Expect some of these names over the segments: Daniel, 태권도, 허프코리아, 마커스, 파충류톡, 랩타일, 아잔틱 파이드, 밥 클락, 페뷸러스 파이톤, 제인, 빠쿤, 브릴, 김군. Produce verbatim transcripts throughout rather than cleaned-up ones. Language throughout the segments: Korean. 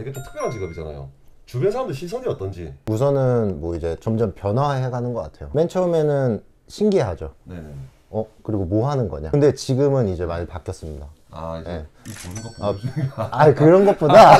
되게 좀 특별한 직업이잖아요. 주변 사람들 시선이 어떤지? 우선은 뭐 이제 점점 변화해가는 것 같아요. 맨 처음에는 신기해하죠. 네. 어? 그리고 뭐 하는 거냐? 근데 지금은 이제 많이 바뀌었습니다. 아 이제 네. 보는 것보다 아, 아 그런 것보다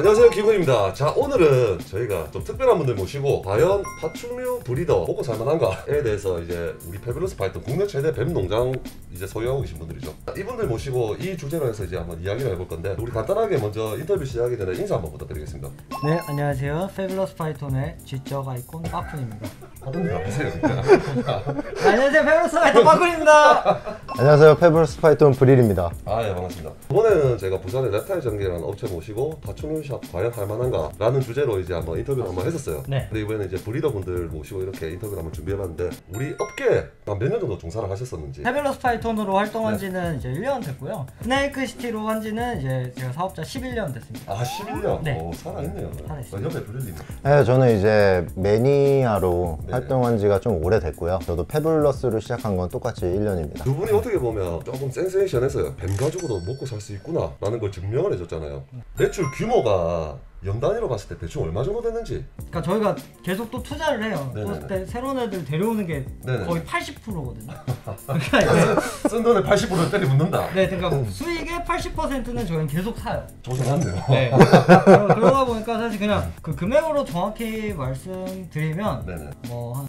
안녕하세요, 김군입니다. 자, 오늘은 저희가 좀 특별한 분들 모시고 과연 파충류 브리더 먹고 살만한가에 대해서 이제 우리 페뷸러스 파이톤 국내 최대 뱀 농장 이제 소유하고 계신 분들이죠. 이분들 모시고 이 주제로 해서 이제 한번 이야기를 해볼 건데, 우리 간단하게 먼저 인터뷰 시작하기 전에 인사 한번 부탁드리겠습니다. 네, 안녕하세요. 페뷸러스 파이톤의 지적 아이콘 빠쿤입니다. 빠쿤님 아프세요, 진짜? 안녕하세요, 페뷸러스 파이톤 빠쿤입니다. 안녕하세요, 페뷸러스 파이톤 브릴입니다. 아, 예, 반갑습니다. 이번에는 제가 부산의 랩타일 전개라는 업체 모시고 파충류 과연 할만한가? 라는 주제로 이제 한번 인터뷰를 한번 했었어요. 네. 근데 이번에는 이제 브리더분들 모시고 이렇게 인터뷰를 한번 준비해봤는데, 우리 업계에 몇 년 정도 종사를 하셨었는지. 페뷸러스 파이톤으로 활동한 지는 네. 이제 일 년 됐고요. 스네이크 시티로 한 지는 이제 제가 사업자 십일 년 됐습니다. 아, 십일 년? 네. 오, 살아있네요. 살아있어요. 옆에 브릴님. 네, 저는 이제 매니아로 네. 활동한 지가 좀 오래됐고요. 저도 페뷸러스를 시작한 건 똑같이 일 년입니다. 두 분이 어떻게 보면 조금 센세이션해서요. 뱀 가지고도 먹고 살 수 있구나 라는 걸 증명을 해줬잖아요. 매출 규모가 연 단위로 봤을 때 대충 얼마 정도 됐는지. 그러니까 저희가 계속 또 투자를 해요. 그때 새로운 애들 데려오는 게 네네네. 거의 팔십 퍼센트거든요. 그러니까 쓴 돈에 팔십 퍼센트를 때려 묻는다. 네, 그러니까 수익의 팔십 퍼센트는 저희는 계속 사요. 조심한데요. 네. 그러다 보니까 사실 그냥 그 금액으로 정확히 말씀드리면 네네. 뭐 한.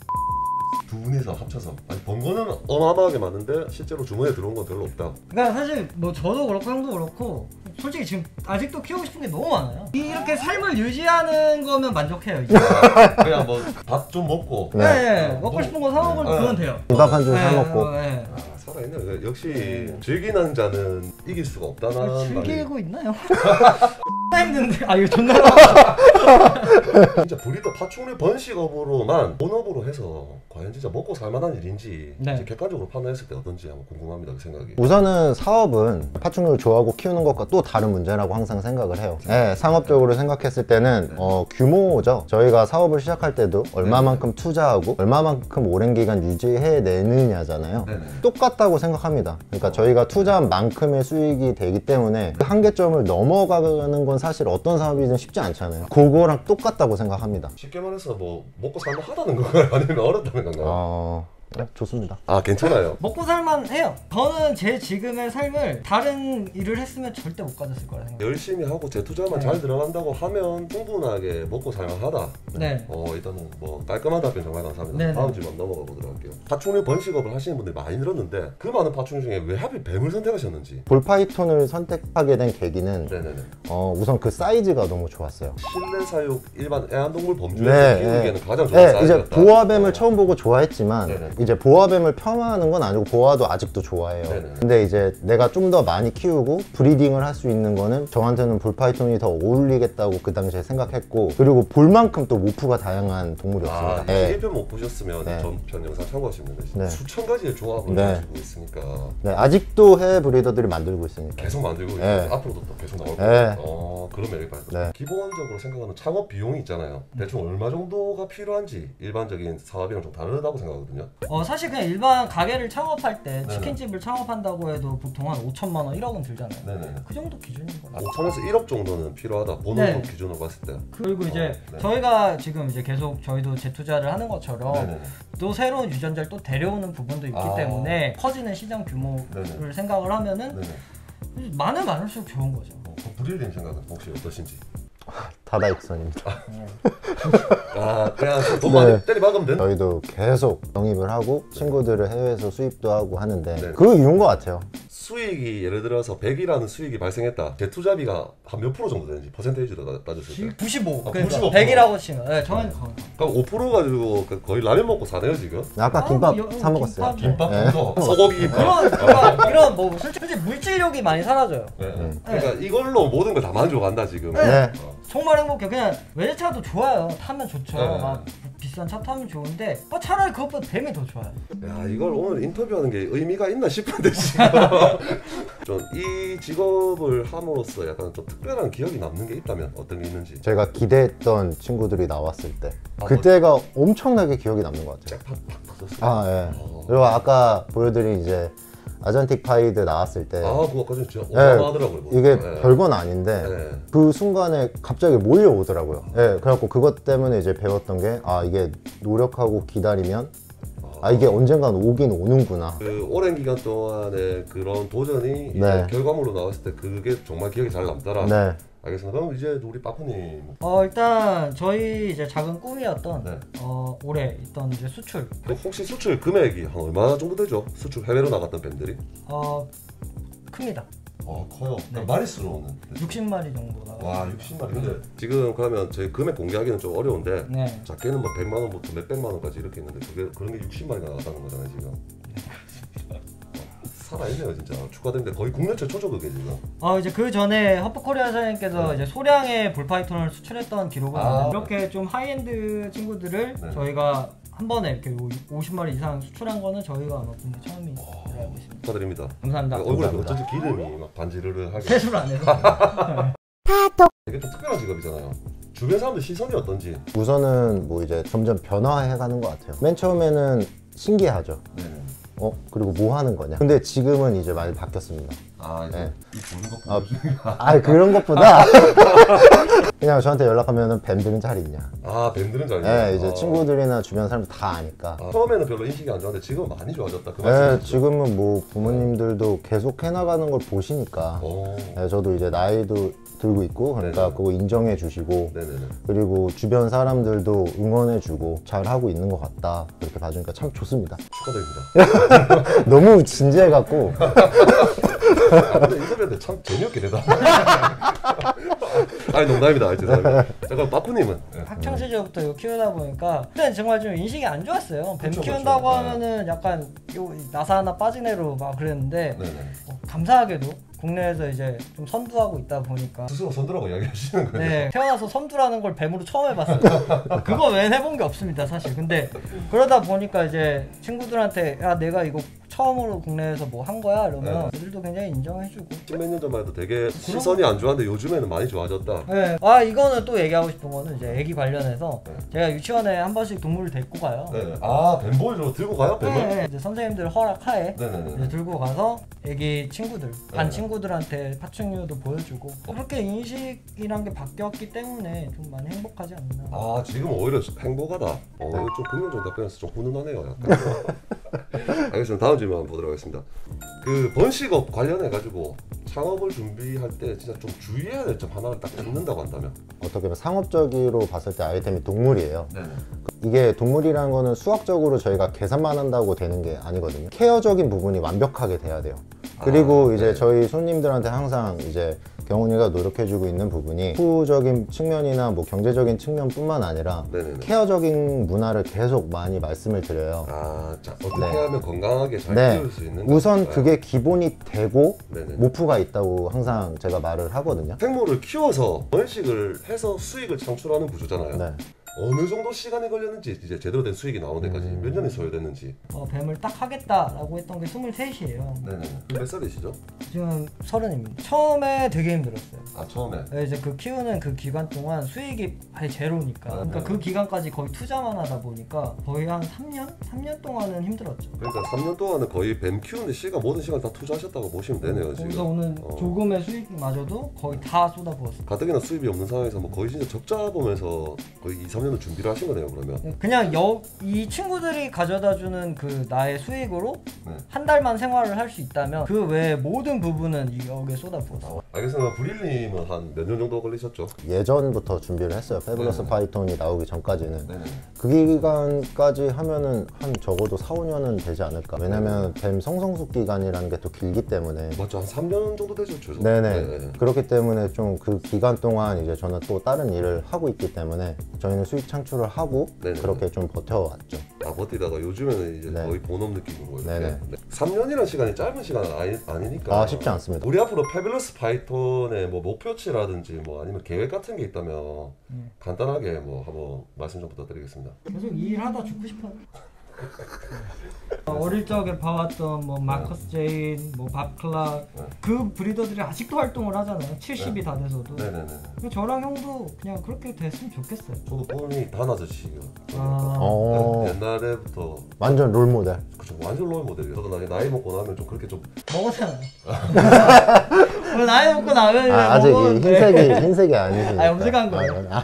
두 분이서 합쳐서 아니, 번 거는 어마어마하게 많은데 실제로 주머니에 들어온 건 별로 없다. 그러니까 사실 뭐 저도 그렇고 형도 그렇고 솔직히 지금 아직도 키우고 싶은 게 너무 많아요. 이렇게 삶을 유지하는 거면 만족해요. 이제. 그냥 뭐 밥 좀 먹고 네, 네. 네. 먹고 싶은 거 사 먹으면 네. 그건 돼요. 밥 한 줄 사 먹고 네. 아, 살아있네. 역시 네. 즐기는 자는 이길 수가 없다나. 즐기고 말이... 있나요? 힘든데 아 이거 존나 진짜 브리더 파충류 번식업으로만 본업으로 해서 과연 진짜 먹고 살만한 일인지 네. 객관적으로 판단했을 때 어떤지 한번 궁금합니다. 그 생각이. 우선은 사업은 파충류를 좋아하고 키우는 것과 또 다른 문제라고 항상 생각을 해요. 네, 상업적으로 생각했을 때는 네. 어, 규모죠. 저희가 사업을 시작할 때도 얼마만큼 투자하고 얼마만큼 오랜 기간 유지해내느냐잖아요. 네. 똑같다고 생각합니다. 그러니까 저희가 투자한 만큼의 수익이 되기 때문에 그 한계점을 넘어가는 건 사실 어떤 사업이든 쉽지 않잖아요. 그거랑 똑같다고 생각합니다. 쉽게 말해서 뭐 먹고 살만 하다는 건가요? 아니면 어렵다는 건가요? 어... 네, 좋습니다. 아, 괜찮아요. 먹고 살만 해요. 저는 제 지금의 삶을 다른 일을 했으면 절대 못 가졌을 거라 생각해요. 열심히 하고 제 투자만 네. 잘 들어간다고 하면 충분하게 먹고 살만하다. 네. 어, 일단은 뭐 깔끔한 답변 정말 감사합니다. 네네. 다음 질문 넘어가 보도록 할게요. 파충류 번식업을 하시는 분들이 많이 늘었는데 그 많은 파충류 중에 왜 하필 뱀을 선택하셨는지. 볼파이톤을 선택하게 된 계기는 네네네. 어, 우선 그 사이즈가 너무 좋았어요. 실내 사육 일반 애완동물 범주에서 네, 키우기에는 네. 가장 좋은 네, 사이즈였다. 이제 보아뱀을 어. 처음 보고 좋아했지만 네네. 이제 보아뱀을 폄하하는 건 아니고 보아도 아직도 좋아해요. 네네. 근데 이제 내가 좀 더 많이 키우고 브리딩을 할 수 있는 거는 저한테는 볼파이톤이 더 어울리겠다고 그 당시에 생각했고, 그리고 볼만큼 또 모프가 다양한 동물이었습니다. 아, 네. 일 편 못 보셨으면 네. 전편 영상 참고하시면 됩니다. 네. 수천 가지의 조합을 네. 가지고 있으니까 네. 아직도 해외 브리더들이 만들고 있으니까 계속 만들고 있고 네. 앞으로도 또 계속 나올 거예요. 네. 어, 그런 매력이 발달합니다. 네. 기본적으로 생각하는 창업 비용이 있잖아요. 대충 얼마 정도가 필요한지 일반적인 사업이랑 좀 다르다고 생각하거든요. 어 사실 그냥 일반 가게를 창업할 때 네네. 치킨집을 창업한다고 해도 보통 한 오천만 원, 일억은 들잖아요. 네네. 그 정도 기준인 거예요. 아, 오천에서 일억 정도는 필요하다. 본업으로 네. 기준으로 봤을 때. 그리고 어, 이제 네네. 저희가 지금 이제 계속 저희도 재투자를 하는 것처럼 네네. 또 새로운 유전자를 또 데려오는 부분도 있기 아. 때문에 커지는 시장 규모를 네네. 생각을 하면은 네네. 많은 많을수록 좋은 거죠. 어, 브릴님 생각은 혹시 어떠신지? 다다익선입니다. 아, 그냥 돈 많이 네. 때리 박으면 돼? 저희도 계속 영입을 하고 친구들을 해외에서 수입도 하고 하는데 네. 그 이유인 것 같아요. 수익이 예를 들어서 백이라는 수익이 발생했다. 제 투자비가 한 몇 프로 정도 되는지 퍼센테이지로 따졌을 때 구십오. 아, 그러니까 구십오. 백이라고 치면 네, 정확히. 그럼 오 퍼센트 가지고 거의 라면 먹고 사네요 지금? 아까 김밥 아, 사 먹었어요. 김밥 정도? 네. 소고기 김밥. 이런, 그러니까, 이런 뭐 솔직히 물질력이 많이 사라져요. 네, 네. 네. 그러니까 네. 이걸로 모든 걸 다 만족한다 지금. 네. 네. 어. 정말 행복해요. 그냥 외제차도 좋아요. 타면 좋죠. 네. 막 비싼 차 타면 좋은데 어, 차라리 그것보다 뱀이 더 좋아요. 야, 이걸 오늘 인터뷰하는 게 의미가 있나 싶은데 지금. 전 이 직업을 함으로써 약간 좀 특별한 기억이 남는 게 있다면 어떤 게 있는지. 제가 기대했던 친구들이 나왔을 때 아, 그때가 어, 엄청나게 기억이 남는 것 같아요. 아, 예. 네. 그리고 아까 보여드린 이제 아잔틱 파이드 나왔을 때 아 그거 아까 진짜 어마어마하더라고요. 네, 이게 네. 별건 아닌데 네. 그 순간에 갑자기 몰려오더라고요. 예, 네, 그래갖고 그것 때문에 이제 배웠던 게 아 이게 노력하고 기다리면 아 이게 언젠간 오긴 오는구나. 그 오랜 기간 동안의 그런 도전이 네. 결과물로 나왔을 때 그게 정말 기억이 잘 남더라. 네. 알겠습니다. 그럼 이제 우리 빠프님. 어 일단 저희 이제 작은 꿈이었던 네. 어 올해 있던 이제 수출. 혹시 수출 금액이 한 얼마 정도 되죠? 수출 해외로 나갔던 밴들이? 어 큽니다. 어 커요. 네. 마리수로는 육십 마리 정도 나와요. 와 육십 마리. 근데 네. 지금 그러면 저희 금액 공개하기는 좀 어려운데 네. 작게는 뭐 백만 원부터 몇백만 원까지 이렇게 있는데 그게 그런 게 육십 마리 나갔다는 거잖아요 지금. 네. 살아있네요 진짜. 축하드립니다. 거의 국내 최초죠 그게 지금. 아 이제 그 전에 허프코리아 사장님께서 네. 이제 소량의 볼파이톤을 수출했던 기록은 아. 이렇게 좀 하이엔드 친구들을 네. 저희가 한 번에 이렇게 오십 마리 이상 수출한 거는 저희가 아마 국내 처음인 걸로 알고 있습니다. 축하드립니다. 감사합니다. 얼굴에 어쩐지 기름이 막 반지르르 하게. 세수를 안 해서. 파톡. 되게 좀 특별한 직업이잖아요. 주변 사람들 시선이 어떤지. 우선은 뭐 이제 점점 변화해가는 것 같아요. 맨 처음에는 신기하죠. 네. 어? 그리고 뭐 하는 거냐? 근데 지금은 이제 많이 바뀌었습니다. 아 이제 네. 이 보는 것보다? 아, 아 그런 것보다 그냥 저한테 연락하면은 밴들은 잘 있냐? 아 밴들은 잘 있냐? 네 이제 아. 친구들이나 주변 사람들 다 아니까. 아, 처음에는 별로 인식이 안 좋았는데 지금은 많이 좋아졌다 그 말씀이시죠? 네 지금은 뭐 부모님들도 계속 해나가는 걸 보시니까 네, 저도 이제 나이도 들고 있고 그러니까 네네. 그거 인정해 주시고 네네네. 그리고 주변 사람들도 응원해 주고 잘하고 있는 것 같다 그렇게 봐주니까 참 좋습니다. 축하드립니다. 너무 진지해 갖고 아, 근데 인터뷰한테 참 재미없게 되다. 아니 농담입니다. 죄송합니다. 잠깐 빠꾸님은? 학창시절부터 이거 키우다 보니까 그때는 정말 좀 인식이 안 좋았어요. 뱀 그쵸, 키운다고 그쵸. 하면은 약간 요 나사 하나 빠진 애로 막 그랬는데 어, 감사하게도 국내에서 이제 좀 선두하고 있다 보니까 스스로 선두라고 이야기하시는 거예요? 네 태어나서 선두라는 걸 뱀으로 처음 해봤어요. 그거 외엔 해본 게 없습니다 사실. 근데 그러다 보니까 이제 친구들한테 야 내가 이거 처음으로 국내에서 뭐 한 거야? 이러면 애들도 굉장히 인정해주고 십몇 년 전만 해도 되게 시선이 안 좋았는데 요즘에는 많이 좋아졌다. 네. 아 이거는 또 얘기하고 싶은 거는 이제 애기 관련해서 네. 제가 유치원에 한 번씩 동물을 데리고 가요. 네. 아 뱀보이로 들고 가요? 뱀을? 네. 이제 선생님들 허락하에 네, 네, 네. 이제 들고 가서 애기 친구들 네. 반 친구들한테 파충류도 보여주고 어. 그렇게 인식이란 게 바뀌었기 때문에 좀 많이 행복하지 않나. 아 지금 오히려 행복하다. 어, 좀 긍정적인 답변에서 좀 훈훈하네요 약간. 알겠습니다. 다음 질문 한번 보도록 하겠습니다. 그 번식업 관련해가지고 창업을 준비할 때 진짜 좀 주의해야 될 점 하나를 딱 잡는다고 한다면? 어떻게 보면 상업적으로 봤을 때 아이템이 동물이에요. 네네. 이게 동물이라는 거는 수학적으로 저희가 계산만 한다고 되는 게 아니거든요. 케어적인 부분이 완벽하게 돼야 돼요. 그리고 아, 이제 네. 저희 손님들한테 항상 이제 경훈이가 노력해주고 있는 부분이 후적인 측면이나 뭐 경제적인 측면뿐만 아니라 네네네. 케어적인 문화를 계속 많이 말씀을 드려요. 아, 자, 어떻게 네. 하면 건강하게 잘 네. 키울 수 있는가? 우선 건가요? 그게 기본이 되고 네네네. 목표가 있다고 항상 제가 말을 하거든요. 생물을 키워서 번식을 해서 수익을 창출하는 구조잖아요. 네. 어느 정도 시간이 걸렸는지 이제 제대로 된 수익이 나오는 데까지 음. 몇 년이 소요됐는지. 어, 뱀을 딱 하겠다라고 했던 게 스물셋이에요. 네네. 몇 살이시죠? 지금 서른입니다. 처음에 되게 힘들었어요. 아 처음에? 네, 이제 그 키우는 그 기간 동안 수익이 아예 제로니까. 아, 그러니까 네. 그 기간까지 거의 투자만 하다 보니까 거의 한 삼 년? 삼 년 동안은 힘들었죠. 그러니까 삼 년 동안은 거의 뱀 키우는 시간 모든 시간 다 투자하셨다고 보시면 되네요 지금. 그래서 오늘 어. 조금의 수익마저도 거의 다 쏟아부었어요. 가뜩이나 수입이 없는 상황에서 뭐 거의 진짜 적자 보면서 거의 이, 삼 년을 준비를 하신 거네요 그러면. 그냥 여, 이 친구들이 가져다주는 그 나의 수익으로 네. 한 달만 생활을 할 수 있다면 그 외에 모든 부분은 여기에 쏟아부었어요. 알겠습니다. 브릴님은 한 몇 년 정도 걸리셨죠? 예전부터 준비를 했어요. 페뷸러스 파이톤이 나오기 전까지는. 네네. 그 기간까지 하면은 한 적어도 사, 오 년은 되지 않을까. 왜냐면 뱀 성성숙 기간이라는 게 또 길기 때문에. 맞죠. 한 삼 년 정도 되죠. 최소. 네네. 네네. 그렇기 때문에 좀 그 기간 동안 이제 저는 또 다른 일을 하고 있기 때문에 저희는 수익 창출을 하고 네네. 그렇게 좀 버텨왔죠. 아 버티다가 요즘에는 이제 네. 거의 본업 느낌으로 이렇게. 삼 년이라는 시간이 짧은 시간은 아니, 아니니까. 아 쉽지 않습니다. 우리 앞으로 페뷸러스 파이톤의 뭐 목표치라든지 뭐 아니면 계획 같은 게 있다면 네. 간단하게 뭐 한번 말씀 좀 부탁드리겠습니다. 계속 이 일하다 죽고 싶어요. 어릴 적에 봐왔던 뭐 마커스 네. 제인, 뭐 밥 클락 네. 그 브리더들이 아직도 활동을 하잖아요. 칠십이 네. 다 돼서도. 네네네. 저랑 형도 그냥 그렇게 됐으면 좋겠어요. 저도 뻔히 단 아저씨예요. 아. 어. 옛날에부터 완전 롤 모델. 그렇죠, 완전 롤 모델이에요. 저도 나이, 나이 먹고 나면 좀 그렇게 좀 먹었잖아요. 뭐 나이 먹고 나면 아, 아직 흰색이 흰색이 아니지. 아 염색한 거예요. 아,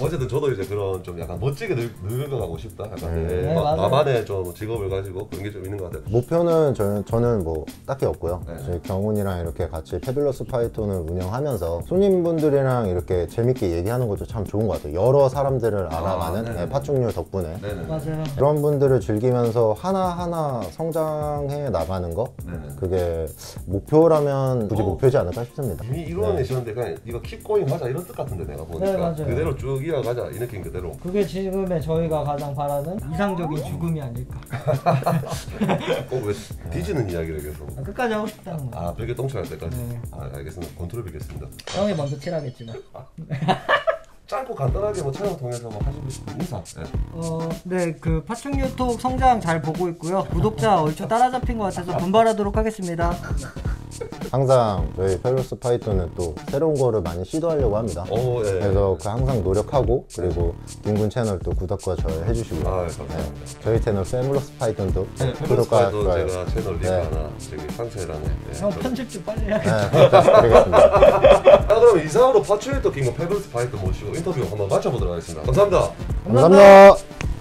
어쨌든 저도 이제 그런 좀 약간 멋지게 늙어가고 싶다. 약간 음. 네, 마, 나만의 좀 직업을 가지고 그런 게 좀 있는 것 같아요. 목표는 저는, 저는 뭐 딱히 없고요. 네. 저희 경훈이랑 이렇게 같이 페뷸러스 파이톤을 운영하면서 손님분들이랑 이렇게 재밌게 얘기하는 것도 참 좋은 것 같아요. 여러 사람들을 아, 알아가는 네, 파충류 덕분에 네네. 맞아요. 그런 분들을 즐기면서 하나하나 성장해 나가는 거 네네. 그게 목표라면 굳이 어. 목표지 않을까 싶습니다. 이미 이루어내시는데 그냥 이거 킵고잉 하자 이런 뜻 같은데 내가 보니까 네, 맞아요. 그대로 쭉 이어가자 이 느낌 그대로. 그게 지금의 저희가 가장 바라는 이상적인 죽음이 아닐까. 어, 왜 뒤지는 이야기를 계속 아, 끝까지 하고 싶다는 거야. 아 베개 똥쳐야 할 때까지? 네. 아 알겠습니다. 권투를 빌겠습니다. 형이 먼저 칠하겠지만 아. 짧고 간단하게 뭐 촬영 통해서 뭐 하시고 싶은 인사. 네. 어, 네, 그 파충류톡 성장 잘 보고 있고요. 구독자 얼추 따라잡힌 것 같아서 분발하도록 하겠습니다. 항상 저희 페뷸러스 파이톤은 또 새로운 거를 많이 시도하려고 합니다. 오, 예, 그래서 그 항상 노력하고 그리고 김군 채널 또 구독과 좋아요 해주시고요. 아, 네, 저희 채널 페뷸러스 파이톤도 네, 구독과 좋아요. 제가 채널 링크 네. 하나 저기 상세라는. 네, 형 저... 편집 좀 빨리 해야겠다. 네, 그러겠습니다. 아, 그럼 이상으로 파충류톡 김군 페뷸러스 파이톤 모시고 인터뷰 한번 마쳐보도록 하겠습니다. 감사합니다. 감사합니다. 감사합니다.